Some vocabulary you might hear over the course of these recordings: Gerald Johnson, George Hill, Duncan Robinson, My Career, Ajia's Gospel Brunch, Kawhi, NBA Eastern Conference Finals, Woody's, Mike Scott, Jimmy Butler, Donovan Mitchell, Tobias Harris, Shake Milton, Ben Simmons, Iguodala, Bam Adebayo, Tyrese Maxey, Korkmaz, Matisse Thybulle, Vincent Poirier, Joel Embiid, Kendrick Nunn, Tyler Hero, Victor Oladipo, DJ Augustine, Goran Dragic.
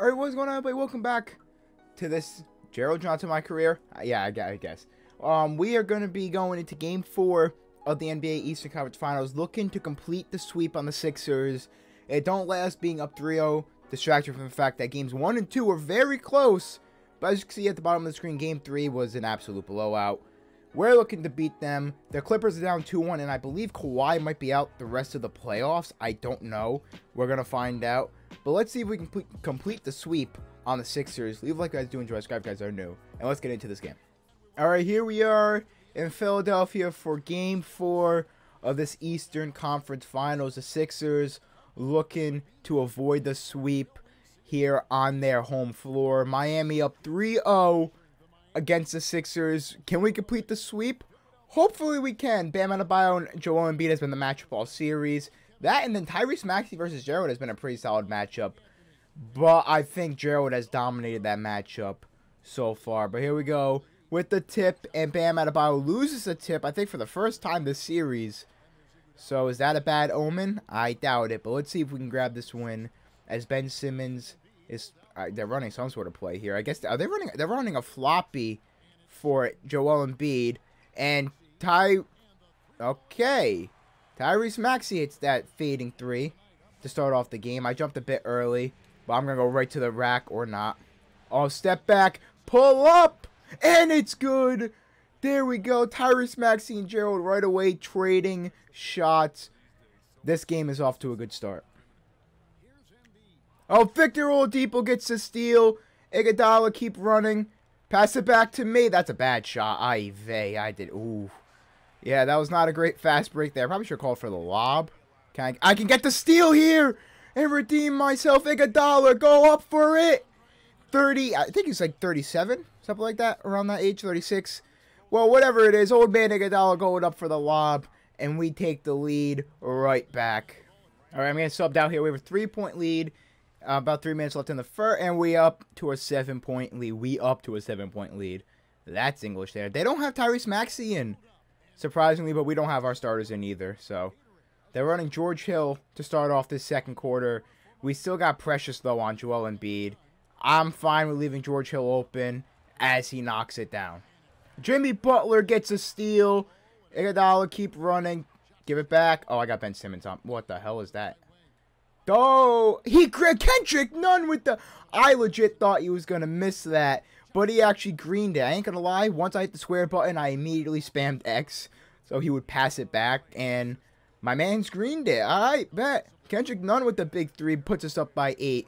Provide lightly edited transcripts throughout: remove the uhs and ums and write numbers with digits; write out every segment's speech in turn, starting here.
Alright, what's going on, everybody? Welcome back to this Gerald Johnson, my career. Yeah, I guess. We are going to be going into Game 4 of the NBA Eastern Conference Finals, looking to complete the sweep on the Sixers. It don't let us being up 3-0 distract you from the fact that Games 1 and 2 were very close. But as you can see at the bottom of the screen, Game 3 was an absolute blowout. We're looking to beat them. The Clippers are down 2-1, and I believe Kawhi might be out the rest of the playoffs. I don't know. We're going to find out. But let's see if we can complete the sweep on the Sixers. Leave a like if you guys do enjoy. Subscribe if you guys are new. And let's get into this game. Alright, here we are in Philadelphia for Game 4 of this Eastern Conference Finals. The Sixers looking to avoid the sweep here on their home floor. Miami up 3-0 against the Sixers. Can we complete the sweep? Hopefully we can. Bam Adebayo and Joel Embiid has been the matchup all series. That and then Tyrese Maxey versus Gerald has been a pretty solid matchup. But I think Gerald has dominated that matchup so far. But here we go with the tip. And Bam Adebayo loses the tip, I think, for the first time this series. So is that a bad omen? I doubt it. But let's see if we can grab this win as Ben Simmons is... they're running some sort of play here. I guess... Are they running... They're running a floppy for Joel Embiid. And Okay. Tyrese Maxey hits that fading three to start off the game. I jumped a bit early, but I'm going to go right to the rack or not. Oh, step back, pull up, and it's good. There we go. Tyrese Maxey and Gerald right away trading shots. This game is off to a good start. Oh, Victor Oladipo gets the steal. Iguodala keep running. Pass it back to me. That's a bad shot. Ooh. Yeah, that was not a great fast break there. I probably should have called for the lob. I can get the steal here and redeem myself. Iguodala, go up for it. 30, I think he's like 37, something like that, around that age, 36. Well, whatever it is, old man Iguodala going up for the lob, and we take the lead right back. All right, I'm going to sub down here. We have a three-point lead, about 3 minutes left in the first, and we up to a seven-point lead. That's English there. They don't have Tyrese Maxey in. Surprisingly, but we don't have our starters in either, so they're running George Hill to start off this second quarter. We still got Precious, though, on Joel Embiid. I'm fine with leaving George Hill open as he knocks it down. Jimmy Butler gets a steal. Iguodala keep running. Give it back. Oh, I got Ben Simmons on. What the hell is that? Oh, Kendrick Nunn with the... I legit thought he was going to miss that. But he actually greened it. I ain't gonna lie. Once I hit the square button, I immediately spammed X, so he would pass it back, and my man's greened it. All right, bet. Kendrick Nunn with the big three puts us up by 8.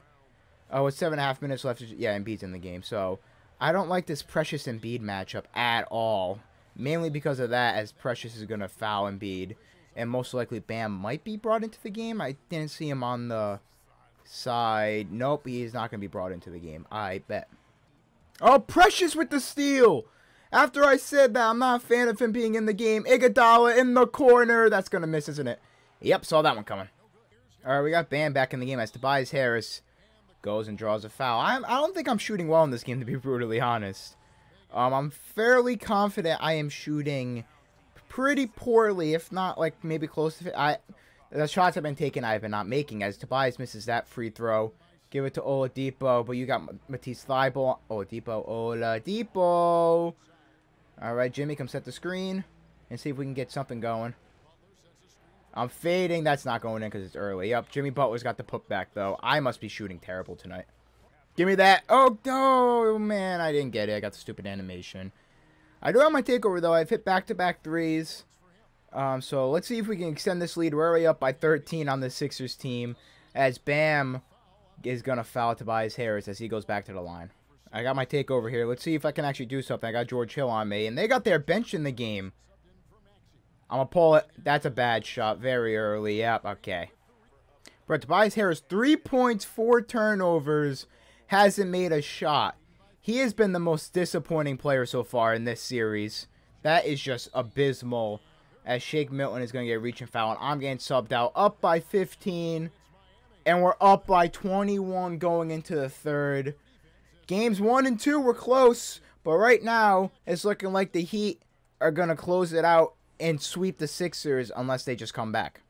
Oh, it's 7.5 minutes left. Yeah, Embiid's in the game, so I don't like this Precious Embiid matchup at all. Mainly because of that, as Precious is gonna foul Embiid, and most likely Bam might be brought into the game. I didn't see him on the side. Nope, he is not gonna be brought into the game. I bet. Oh, Precious with the steal. After I said that, I'm not a fan of him being in the game. Iguodala in the corner. That's going to miss, isn't it? Yep, saw that one coming. All right, we got Bam back in the game as Tobias Harris goes and draws a foul. I don't think I'm shooting well in this game, to be brutally honest. I'm fairly confident I am shooting pretty poorly, if not, like, maybe close to... The shots I've been taking, I've been not making, as Tobias misses that free throw. Give it to Oladipo, but you got Matisse Thybulle. Oladipo. All right, Jimmy, come set the screen and see if we can get something going. I'm fading. That's not going in because it's early. Yep, Jimmy Butler's got the putback, though. I must be shooting terrible tonight. Give me that. Oh, no, man, I didn't get it. I got the stupid animation. I do have my takeover, though. I've hit back-to-back threes. So let's see if we can extend this lead. We're already up by 13 on the Sixers team as Bam... is going to foul Tobias Harris as he goes back to the line. I got my takeover here. Let's see if I can actually do something. I got George Hill on me, and they got their bench in the game. I'm going to pull it. That's a bad shot. Very early. Yep, okay. But Tobias Harris, 3 points, 4 turnovers, hasn't made a shot. He has been the most disappointing player so far in this series. That is just abysmal, as Shake Milton is going to get reach and foul, and I'm getting subbed out. Up by 15. And we're up by 21 going into the third. Games 1 and 2 were close. But right now, it's looking like the Heat are going to close it out and sweep the Sixers unless they just come back.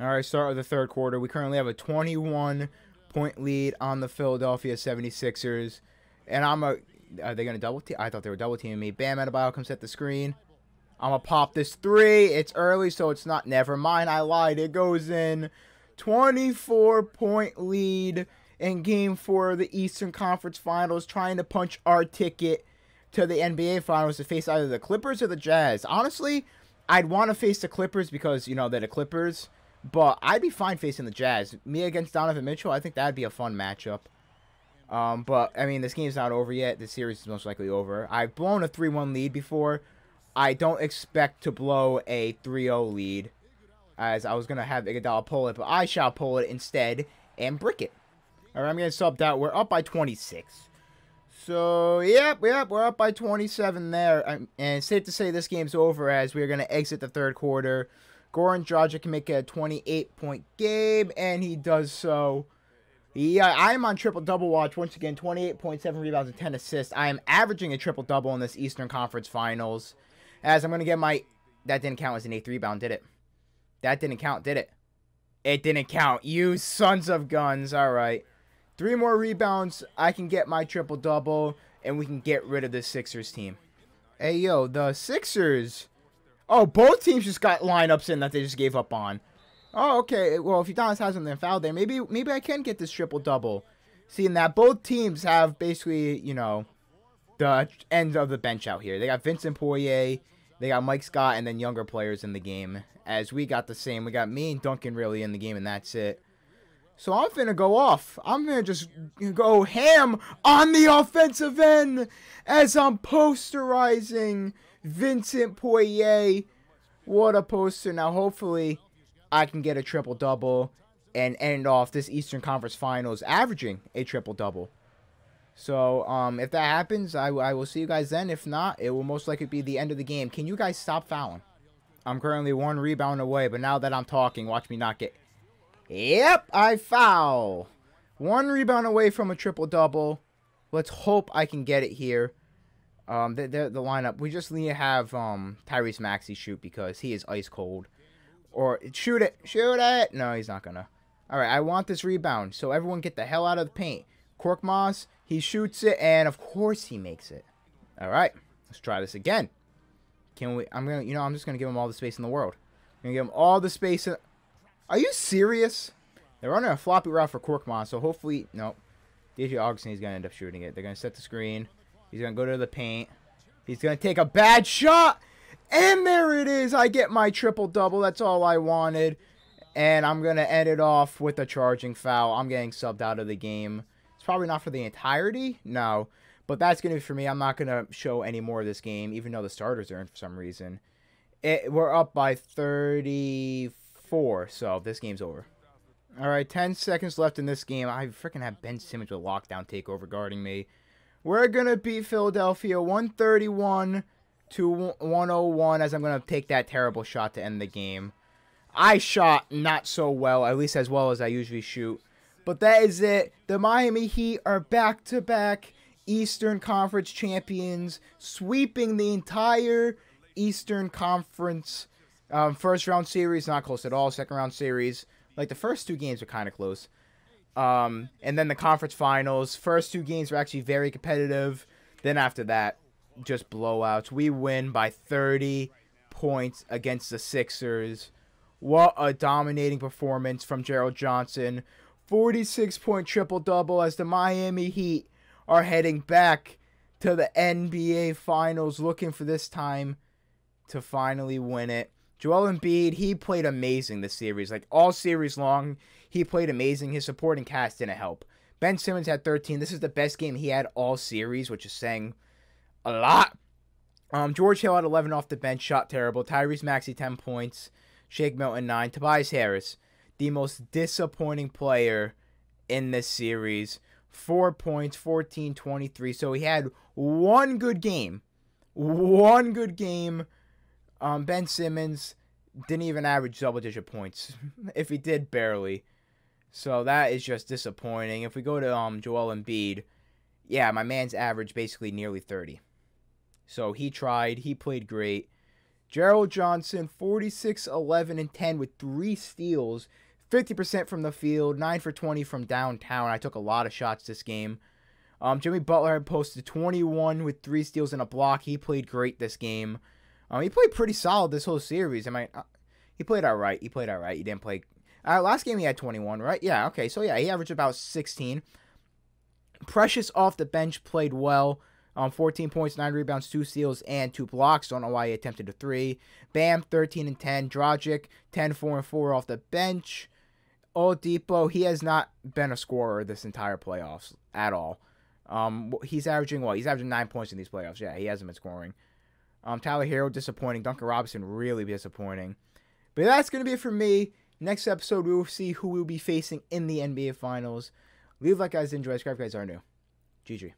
All right, start with the third quarter. We currently have a 21 point lead on the Philadelphia 76ers. And are they going to double team? I thought they were double teaming me. Bam Adebayo comes at the screen. I'm going to pop this three. It's early, so it's not. Never mind. I lied. It goes in. 24-point lead in Game 4 of the Eastern Conference Finals, trying to punch our ticket to the NBA Finals to face either the Clippers or the Jazz. Honestly, I'd want to face the Clippers because, you know, they're the Clippers. But I'd be fine facing the Jazz. Me against Donovan Mitchell, I think that'd be a fun matchup. But, I mean, this game's not over yet. The series is most likely over. I've blown a 3-1 lead before. I don't expect to blow a 3-0 lead, as I was going to have Iguodala pull it, but I shall pull it instead and brick it. All right, I'm going to sub that. We're up by 26. So, yep, we're up by 27 there. And it's safe to say this game's over as we're going to exit the third quarter. Goran Dragic can make it a 28-point game, and he does so. Yeah, I'm on triple-double watch once again, 28.7 rebounds and 10 assists. I am averaging a triple-double in this Eastern Conference Finals, as I'm going to get my... That didn't count as an 8th rebound, did it? That didn't count, did it? It didn't count. You sons of guns. All right. 3 more rebounds. I can get my triple-double, and we can get rid of the Sixers team. Hey, yo, the Sixers. Oh, both teams just got lineups in that they just gave up on. Oh, okay. Well, if Udonis has him, then foul there. Maybe I can get this triple-double. Seeing that both teams have basically, you know, the end of the bench out here. They got Vincent Poirier. They got Mike Scott and then younger players in the game. As we got the same. We got me and Duncan really in the game, and that's it. So I'm finna go off. I'm finna just go ham on the offensive end as I'm posterizing Vincent Poirier. What a poster. Now, hopefully, I can get a triple-double and end off this Eastern Conference Finals averaging a triple-double. So, if that happens, I will see you guys then. If not, it will most likely be the end of the game. Can you guys stop fouling? I'm currently 1 rebound away, but now that I'm talking, watch me not get... Yep, I foul. 1 rebound away from a triple-double. Let's hope I can get it here. The lineup, we just need to have Tyrese Maxey shoot because he is ice cold. Or shoot it. Shoot it. No, he's not going to. All right, I want this rebound, so everyone get the hell out of the paint. Korkmaz, he shoots it, and of course he makes it. All right, let's try this again. Can we? I'm gonna, you know, I'm just gonna give him all the space in the world. I'm gonna give him all the space. Are you serious? They're running a floppy route for Korkmaz, so hopefully, nope. DJ Augustine is gonna end up shooting it. They're gonna set the screen. He's gonna go to the paint. He's gonna take a bad shot, and there it is. I get my triple double. That's all I wanted, and I'm gonna end it off with a charging foul. I'm getting subbed out of the game. Probably not for the entirety, no, but that's gonna be for me. I'm not gonna show any more of this game, even though the starters are in for some reason. We're up by 34, so this game's over. All right, 10 seconds left in this game. I freaking have Ben Simmons with lockdown takeover guarding me. We're gonna beat Philadelphia 131 to 101, as I'm gonna take that terrible shot to end the game. I shot not so well, at least as well as I usually shoot. But that is it. The Miami Heat are back-to-back Eastern Conference champions, sweeping the entire Eastern Conference first-round series. Not close at all. Second-round series. Like, the first 2 games were kind of close. And then the conference finals. First 2 games were actually very competitive. Then after that, just blowouts. We win by 30 points against the Sixers. What a dominating performance from Gerald Johnson. 46-point triple-double as the Miami Heat are heading back to the NBA Finals, looking for this time to finally win it. Joel Embiid, he played amazing this series. Like, all series long, he played amazing. His supporting cast didn't help. Ben Simmons had 13. This is the best game he had all series, which is saying a lot. George Hill had 11 off the bench, shot terrible. Tyrese Maxey, 10 points. Shake Milton, 9. Tobias Harris, the most disappointing player in this series. 4 points, 14, 23. So he had 1 good game. 1 good game. Ben Simmons didn't even average double-digit points. If he did, barely. So that is just disappointing. If we go to Joel Embiid, yeah, my man's average basically nearly 30. So he tried. He played great. Gerald Johnson, 46, 11, and 10 with 3 steals. 50% from the field, 9 for 20 from downtown. I took a lot of shots this game. Jimmy Butler had posted 21 with 3 steals and a block. He played great this game. He played pretty solid this whole series. I mean, he played all right. He didn't play. Last game he had 21, right? Yeah, okay. So, yeah, he averaged about 16. Precious off the bench played well. 14 points, 9 rebounds, 2 steals, and 2 blocks. Don't know why he attempted a 3. Bam, 13 and 10. Dragic, 10, 4, and 4 off the bench. Oladipo, he has not been a scorer this entire playoffs at all. He's averaging what? He's averaging 9 points in these playoffs. Yeah, he hasn't been scoring. Tyler Hero, disappointing. Duncan Robinson, really disappointing. But that's going to be it for me. Next episode, we will see who we'll be facing in the NBA Finals. Leave a like, guys. Enjoy. Subscribe, guys. Are new. GG.